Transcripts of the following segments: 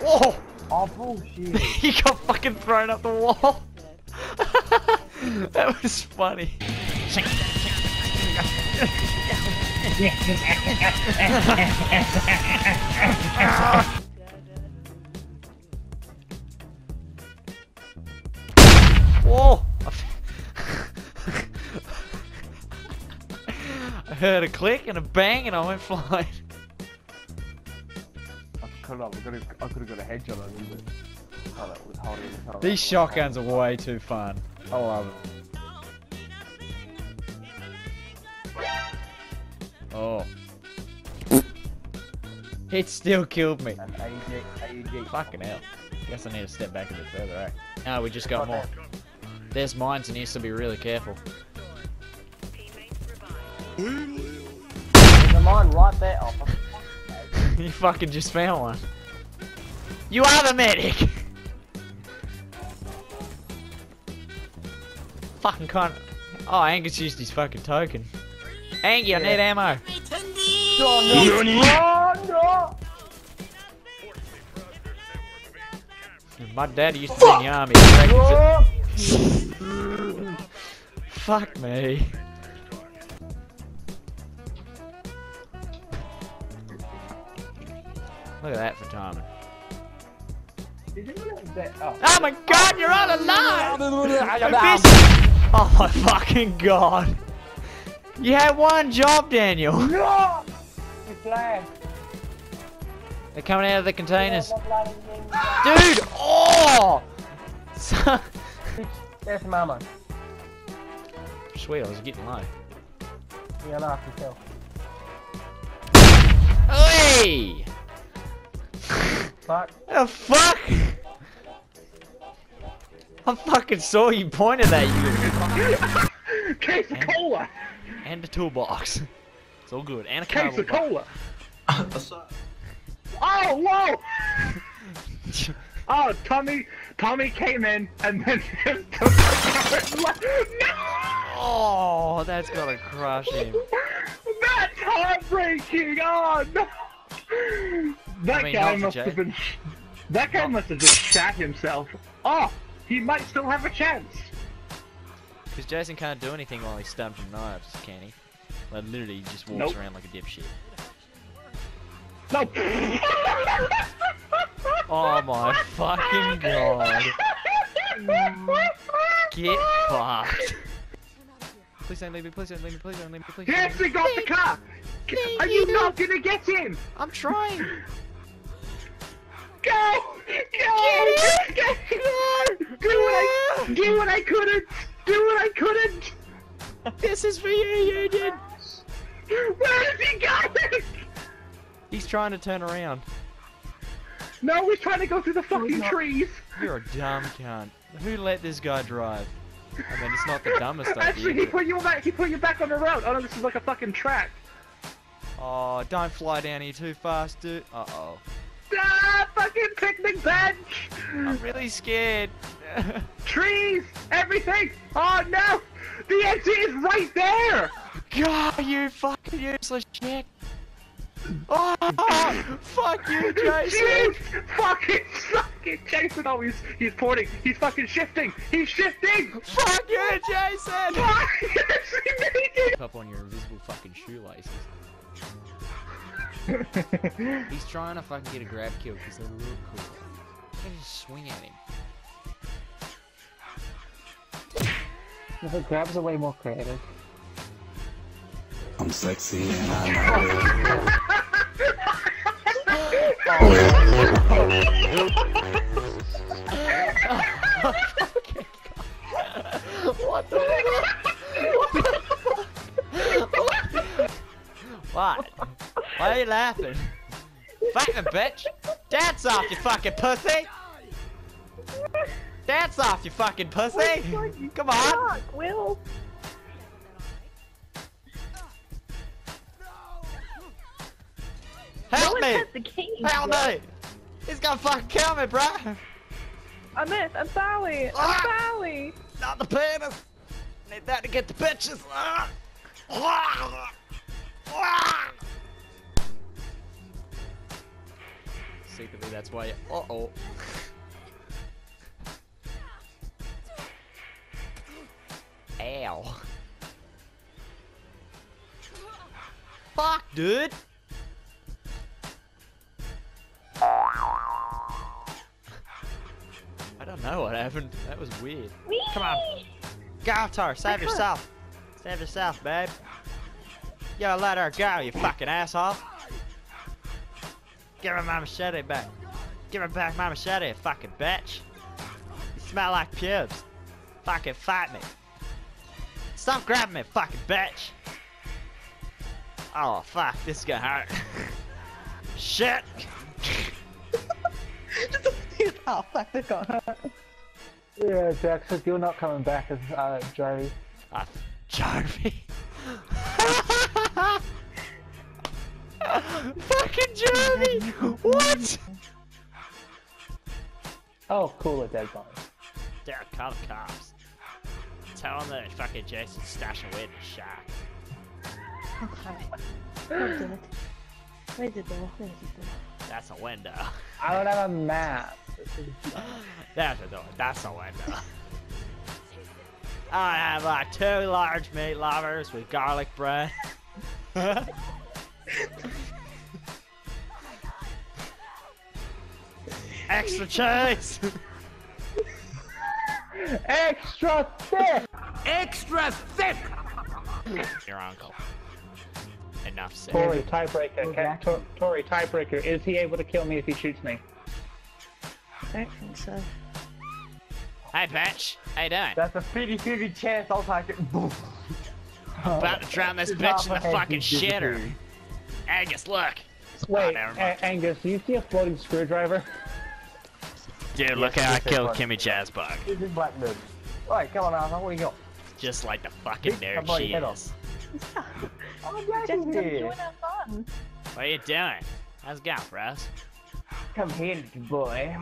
Whoa! Awful shit. He got fucking thrown up the wall. That was funny. Whoa! I heard a click and a bang and I went flying. I could have got a headshot on him, but oh, that was holding. These shotguns are way too fun. I love it. Oh. It still killed me. AEG. Fucking hell. Guess I need to step back a bit further, eh? No, we just got more. There's mines in here, so be really careful. There's a mine right there. Oh, you fucking just found one. You are the medic! Fucking cunt. Oh, Angus used his fucking token. Angie, yeah. I need ammo. Oh, no. My dad used to be in the army. Oh. Fuck me. Look at that for timing. Oh my god, you're all alive! Oh my fucking god. You had one job, Daniel. No! They're coming out of the containers. Dude! Oh! There's some ammo. Sweet, I was getting low. Yeah, laugh yourself. Hey! Fuck. Oh, fuck! I fucking saw you pointed at you. Case of cola! And a toolbox. It's all good. And a case of cola! Oh, whoa! Oh, Tommy came in and then took the cover. No! Oh, that's gonna crush him. That's heartbreaking! Oh, no! That guy must have just shat himself. Oh, he might still have a chance. Because Jason can't do anything while he's stabbed with knives, can he? Like literally, he just walks around like a dipshit. No. Oh my fucking god! Get fucked! Please don't leave me! Please don't leave me! Please don't leave me! Please! He actually got the car. Are you not gonna get him? I'm trying. Go! Go! Get him! Go! Do what I couldn't! This is for you, Union! Where is he going? He's trying to turn around. No, he's trying to go through the fucking trees! You're a dumb cunt. Who let this guy drive? I mean, it's not the dumbest idea. Actually, he put you back on the road! Oh no, this is like a fucking track. Oh, don't fly down here too fast, dude. Uh-oh. Ah, fucking picnic bench! I'm really scared. Trees! Everything! Oh, no! The exit is right there! God, you fucking useless shit! Oh, fuck you, Jason! Fucking Jason! Oh, he's porting! He's fucking shifting! He's shifting! Fuck you, Jason! Fuck you! Up on your invisible fucking shoelaces. He's trying to fucking get a grab kill because they're a little cool. I can just swing at him. No, the grabs are way more creative. I'm sexy and What the fuck? What? Why are you laughing? Fucking bitch! Dance off, you fucking pussy! Dance off, you fucking pussy! Come on! Will! Help me! Help me! He's gonna fucking kill me, bro! I missed! I'm sorry! I'm sorry! Not the penis! Need that to get the bitches! Secretly, that's why. Uh-oh. Ow. Fuck, dude. I don't know what happened. That was weird. Whee! Come on. Gautar, save yourself. Save yourself, babe. You gotta let her go, you fucking asshole. Give her my machete back. Give her back my machete, you fucking bitch. You smell like pubes. Fucking fight me. Stop grabbing me, fucking bitch. Oh, fuck. This is gonna hurt. Shit. Oh, fuck. This got hurt. Yeah, Jack says you're not coming back as Joey. Joey? Fucking Joey! What? Oh, cool, a dead guy. They're a call the cops. Tell them that fucking Jason's stashing away in the shack. Okay. Where's the door? Where's the door? That's a window. I don't have a map. That's a door. That's a window. I have like 2 large meat lovers with garlic bread. Extra cheese! Extra thick! Extra thick! Your uncle. Enough said. Tory tiebreaker. Okay. Tory tiebreaker. Is he able to kill me if he shoots me? I don't think so. Hey, bitch. How you doing? That's a 50-50 chance I'll take it. About to drown this bitch in the fucking shitter. Angus, look. Wait, oh, Angus, do you see a floating screwdriver? Dude, look how I killed Kimmy Jazzbug. He's a black dude. Alright, come on, Arthur, what do you got? Just like the fucking nerd she is. Oh, yeah, just enjoying our fun. What are you doing? How's it going, bros? Come here, boy.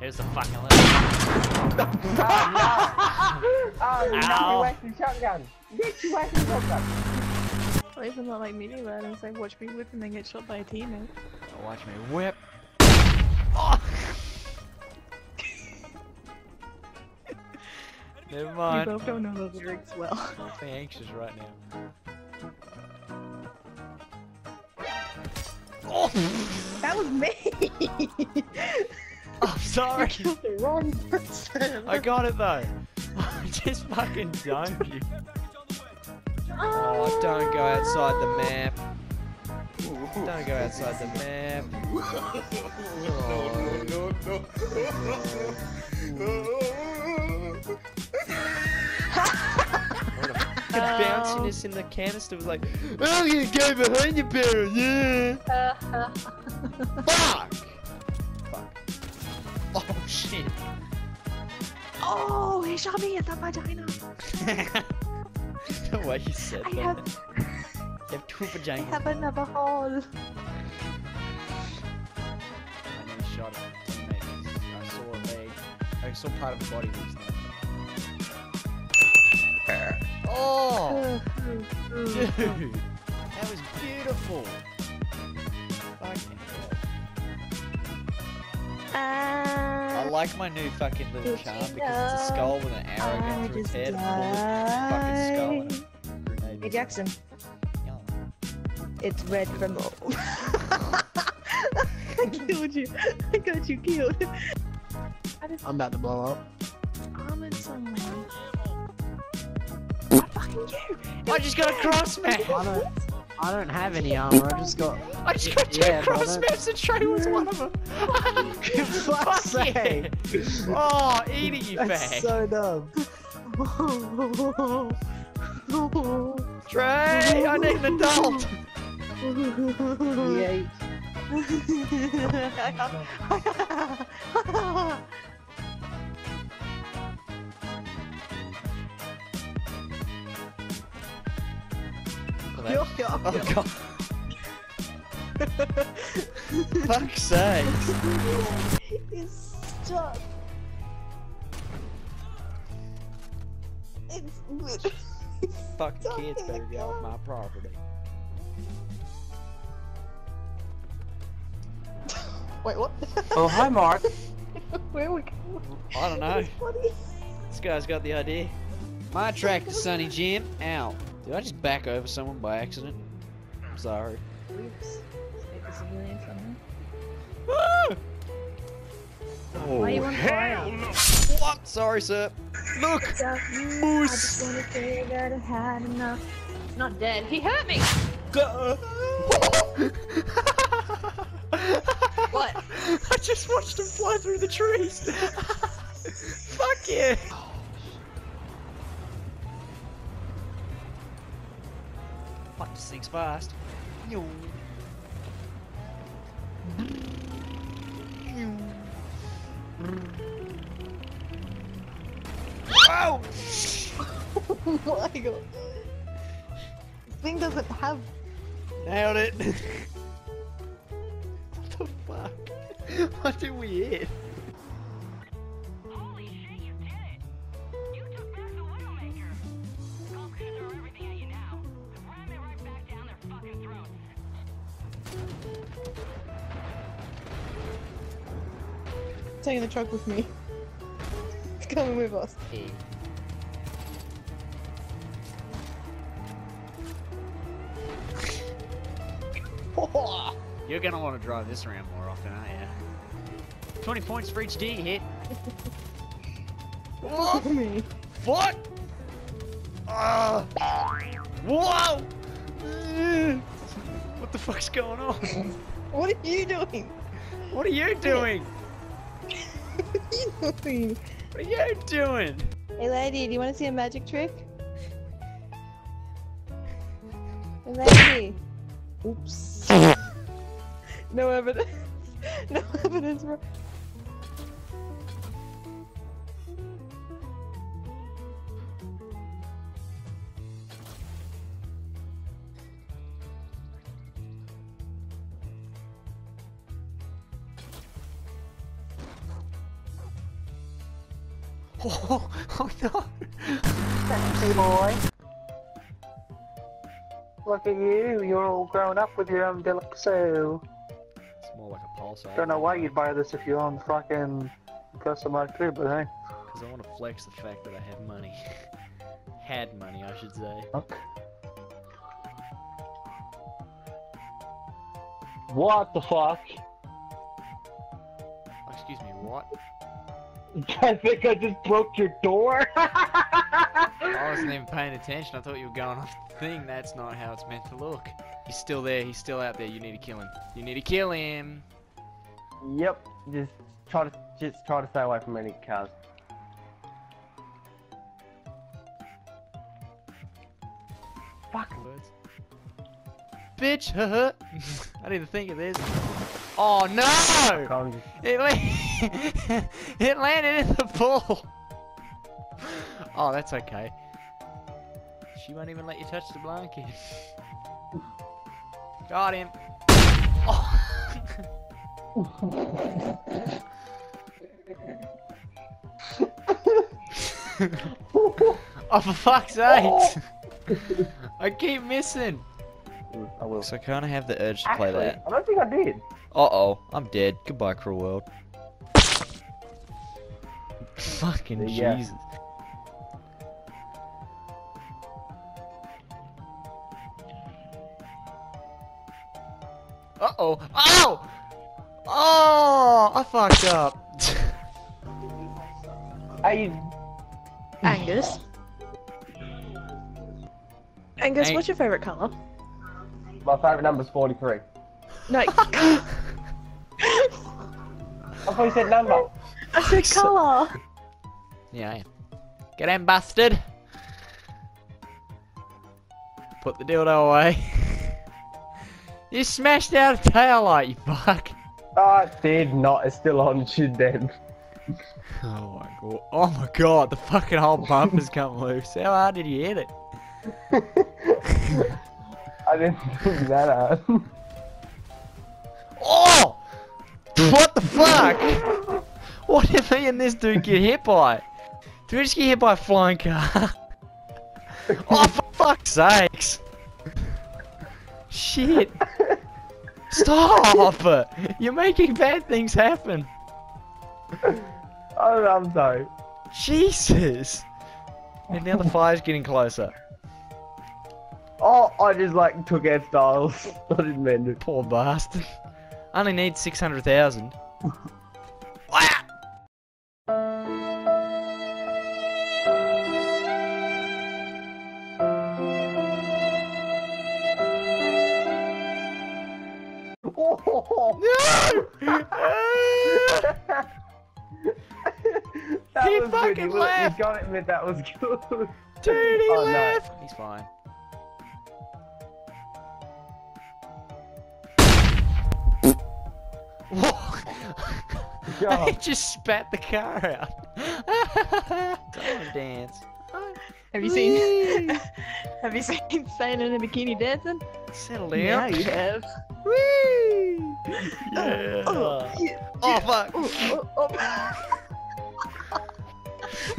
Here's the fucking little. Oh, no! Oh, no! You wasting shotgun! You wasting shotgun! It's not like media lad, it's like watch me whip and then get shot by a teammate. Watch me whip! Oh. Never mind. You both don't know the lyrics well. I'm feeling anxious right now. Oh! That was me! I'm sorry! You killed the wrong person! I got it though! I just fucking dunked you. Oh, don't go outside the map. Don't go outside the map. Oh. No, no, no, no. What a fucking bounciness in the canister was like, oh, I'm gonna go behind your barrel, yeah! Fuck! Fuck. Oh, shit. Oh, he shot me at that vagina. The way you said that. You have 2 vaginas. I have another hole. I never shot it. I saw a leg. I saw part of the body was there. Oh! Dude! That was beautiful! Fucking hell. I like my new fucking little charm because it's a skull with an arrow going through its head and a fucking skull and a grenade. Hey Jackson. It's red from all. I killed you. I got you killed. I'm about to blow up. I'm in some way. Fucking you! I just got a cross map! I don't have any armor, I just got 2 cross maps and Trae was one of them! Fuck's sake! Oh, eat it, you fag! That's so dumb. Trae, I need an adult! Yay. Oh god. Fuck's sake. It's stuck. It's Fucking kids better get off my property. Wait, what? Oh, hi, Mark. Where are we going? I don't know. This guy's got the idea. My tractor, Sonny Jim. Ow. Did I just back over someone by accident? I'm sorry. Oops. Is he in something? Ah! Oh, hell no! What? Sorry, sir. Look! Moose! I just want to say that I had enough. Not dead. He hurt me! What? I just watched him fly through the trees! Fuck yeah! Fuck, this thing's fast. Yo. Oh! Oh my god. This thing doesn't have... Nailed it! What the fuck? What did we hit? Holy shit, you did it! You took back the Widowmaker! Skull's gonna throw everything at you now. Ram it right back down their fucking throats. I'm taking the truck with me. It's coming with us. Hey. You're gonna want to drive this around more often, aren't you? 20 points for each D hit. What? What? Whoa! What the fuck's going on? What are you doing? What are you doing? What are you doing? What are you doing? Hey lady, do you want to see a magic trick? Hey lady. Oops. No evidence. No evidence. Oh, oh no. Sexy boy. Look at you. You're all grown up with your own deluxe so. More like a pulse. Don't know why you'd buy this if you own fucking customized crib, but hey. Because I want to flex the fact that I have money. Had money, I should say. Okay. What the fuck? Excuse me, what? I think I just broke your door. I wasn't even paying attention. I thought you were going off the thing. That's not how it's meant to look. He's still there. He's still out there. You need to kill him. You need to kill him. Yep. Just try to stay away from any cars. Fuck. Bitch. Haha. I didn't think of this. Oh no! It landed in the pool. Oh, that's okay. She won't even let you touch the blanket. Got him. Oh. Oh, for fuck's sake! I keep missing. I will. So I kind of have the urge to play that. I don't think I did. Uh-oh, I'm dead. Goodbye, cruel world. Fucking yeah. Jesus. Uh-oh. Oh! Oh! I fucked up. Angus? Angus, what's your favourite colour? My favourite number's 43. No. I thought you said number. I said colour. Yeah. Get in, bastard. Put the dildo away. You smashed out a taillight, you fuck! I did not, it's still on, she's dead. Oh my god, oh my god, the fucking whole bumper's come loose. How hard did you hit it? I didn't think that hard. Oh! What the fuck? What did me and this dude get hit by? Did we just get hit by a flying car? Oh, for fuck's sakes! Shit! Stop! You're making bad things happen. Oh, I'm sorry. Jesus! And now the fire's getting closer. Oh, I just like took out Styles. I didn't mean it. Poor bastard. Only needs 600,000. He fucking left! You gotta admit that was good. Dude, he left! No. He's fine. Whoa! He just spat the car out. Don't dance. Have you seen Sane in a bikini dancing? Settle down. Yeah, you have. Woo! Yeah. Oh, yeah. Oh, fuck! Oh, oh, oh.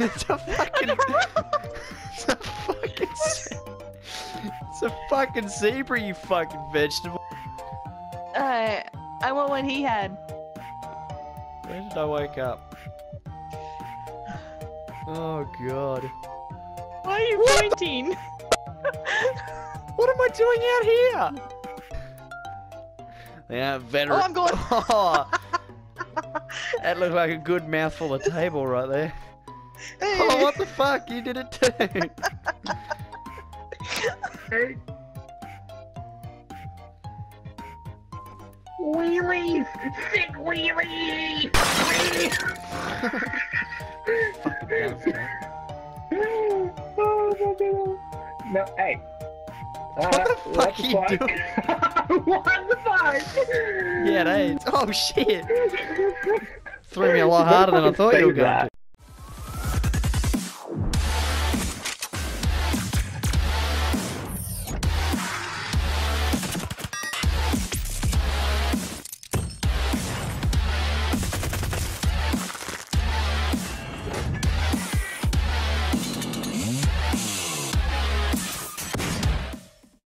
It's a fucking zebra, you fucking vegetable. I want what he had. Where did I wake up? Oh god. Why are you pointing? What am I doing out here? Yeah, veteran. Oh, I'm going. Oh. That looked like a good mouthful of table right there. Hey. Oh, what the fuck? You did it too. Hey. Wheelies! Sick wheelie! No, hey. What the fuck are you doing? What the fuck? Yeah, it ain't. Oh shit. Threw me a lot harder than I thought you were going to.